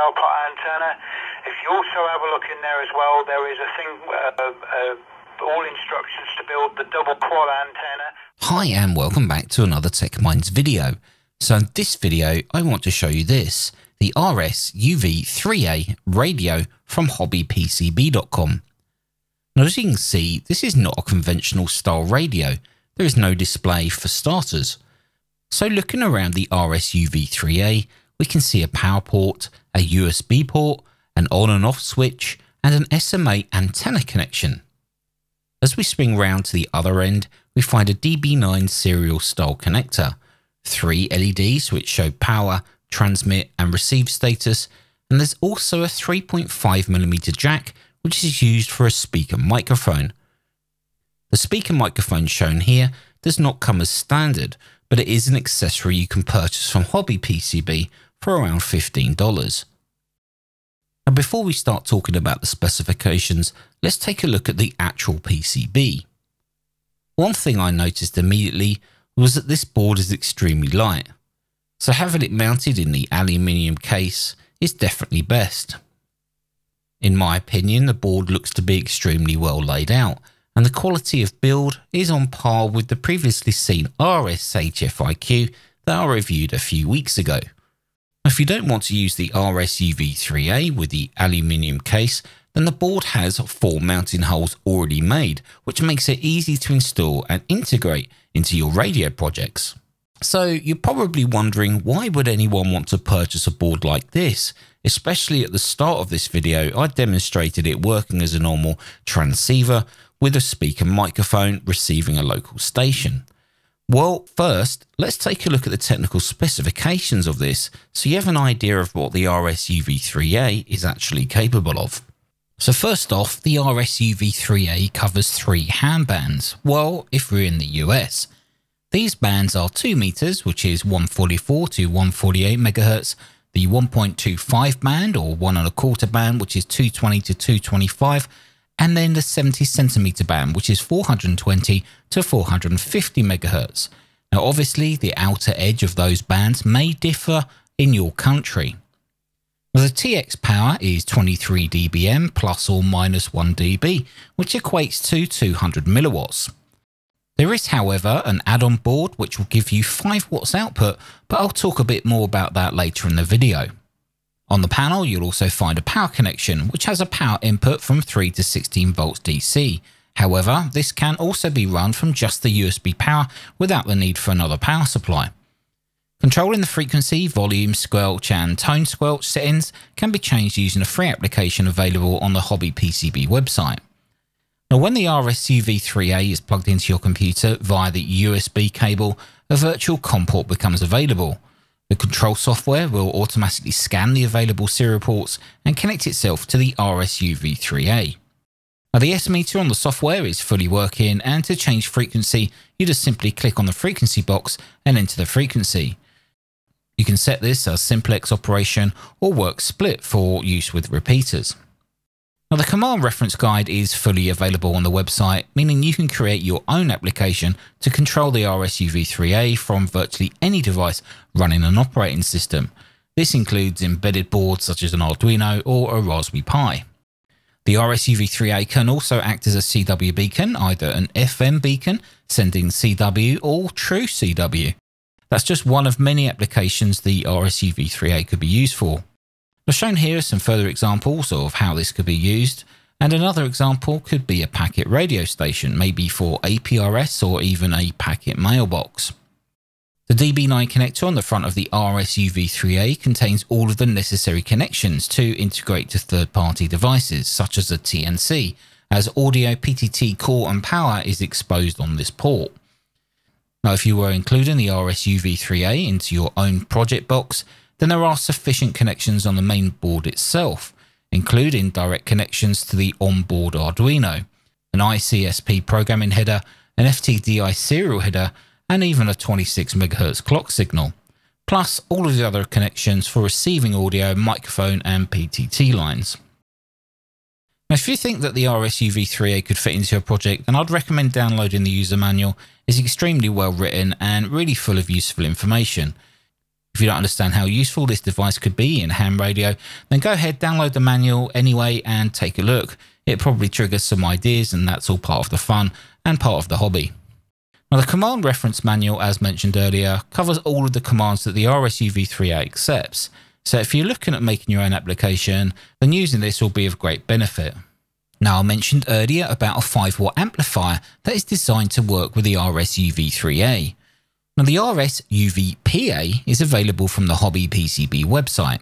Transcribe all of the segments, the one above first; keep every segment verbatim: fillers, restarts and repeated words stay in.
parallel pot antenna. If you also have a look in there as well, there is a thing, uh, uh, all instructions to build the double quad antenna. Hi and welcome back to another Tech Minds video. So in this video, I want to show you this, the R S U V three A radio from hobby P C B dot com. Now as you can see, this is not a conventional style radio. There is no display for starters. So looking around the R S U V three A, we can see a power port, a U S B port, an on and off switch, and an S M A antenna connection. As we swing round to the other end, we find a D B nine serial style connector, three L E Ds which show power, transmit and receive status, and there's also a three point five millimeter jack which is used for a speaker microphone. The speaker microphone shown here does not come as standard, but it is an accessory you can purchase from hobby P C B for around fifteen dollars. Now before we start talking about the specifications, let's take a look at the actual P C B. One thing I noticed immediately was that this board is extremely light, so having it mounted in the aluminium case is definitely best. In my opinion, the board looks to be extremely well laid out, and the quality of build is on par with the previously seen R S H F I Q that I reviewed a few weeks ago. If you don't want to use the R S U V three A with the aluminium case, then the board has four mounting holes already made, which makes it easy to install and integrate into your radio projects. So you're probably wondering, why would anyone want to purchase a board like this? Especially at the start of this video, I demonstrated it working as a normal transceiver with a speaker microphone receiving a local station. Well, first, let's take a look at the technical specifications of this so you have an idea of what the R S U V three A is actually capable of. So first off, the R S U V three A covers three ham bands, well, if we're in the U S. These bands are two meters, which is one forty-four to one forty-eight megahertz, the one point two five band or one and a quarter band, which is two twenty to two twenty-five, and then the seventy centimeter band, which is four twenty to four fifty megahertz. Now obviously the outer edge of those bands may differ in your country. Now, the T X power is twenty-three D B M plus or minus one D B, which equates to two hundred milliwatts. There is however an add-on board which will give you five watts output, but I'll talk a bit more about that later in the video. On the panel you'll also find a power connection which has a power input from three to sixteen volts D C. However, this can also be run from just the U S B power without the need for another power supply. Controlling the frequency, volume, squelch and tone squelch settings can be changed using a free application available on the hobby P C B website. Now when the R S U V three A is plugged into your computer via the U S B cable, a virtual COM port becomes available. The control software will automatically scan the available serial ports and connect itself to the R S U V three A. Now the S meter on the software is fully working, and to change frequency you just simply click on the frequency box and enter the frequency. You can set this as simplex operation or work split for use with repeaters. Now the command reference guide is fully available on the website, meaning you can create your own application to control the R S U V three A from virtually any device running an operating system. This includes embedded boards such as an Arduino or a Raspberry Pi. The R S U V three A can also act as a C W beacon, either an F M beacon, sending C W or true C W. That's just one of many applications the R S U V three A could be used for. I've shown here some further examples of how this could be used, and another example could be a packet radio station, maybe for A P R S or even a packet mailbox. The D B nine connector on the front of the R S U V three A contains all of the necessary connections to integrate to third-party devices such as a T N C, as audio, P T T, core and power is exposed on this port. Now if you were including the R S U V three A into your own project box, then there are sufficient connections on the main board itself, including direct connections to the onboard Arduino, an I C S P programming header, an F T D I serial header, and even a twenty-six megahertz clock signal, plus all of the other connections for receiving audio, microphone, and P T T lines. Now, if you think that the R S U V three A could fit into your project, then I'd recommend downloading the user manual. It's extremely well written and really full of useful information. If you don't understand how useful this device could be in ham radio, then go ahead, download the manual anyway and take a look. It probably triggers some ideas, and that's all part of the fun and part of the hobby. Now, the command reference manual, as mentioned earlier, covers all of the commands that the R S U V three A accepts. So if you're looking at making your own application, then using this will be of great benefit. Now, I mentioned earlier about a five watt amplifier that is designed to work with the R S U V three A. Now, the R S U V P A is available from the HobbyPCB website.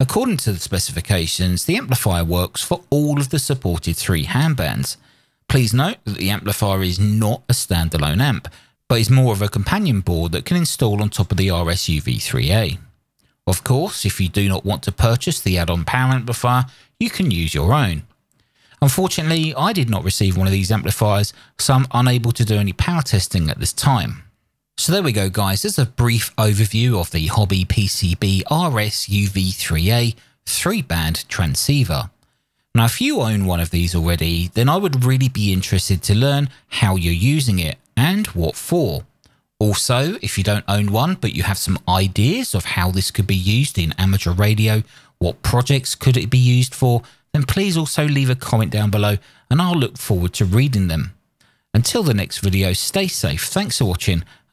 According to the specifications, the amplifier works for all of the supported three ham bands. Please note that the amplifier is not a standalone amp, but is more of a companion board that can install on top of the R S U V three A. Of course, if you do not want to purchase the add-on power amplifier, you can use your own. Unfortunately, I did not receive one of these amplifiers, so I'm unable to do any power testing at this time. So there we go, guys. There's a brief overview of the HobbyPCB R S U V three A three band transceiver. Now, if you own one of these already, then I would really be interested to learn how you're using it and what for. Also, if you don't own one, but you have some ideas of how this could be used in amateur radio, what projects could it be used for, then please also leave a comment down below and I'll look forward to reading them. Until the next video, stay safe, thanks for watching,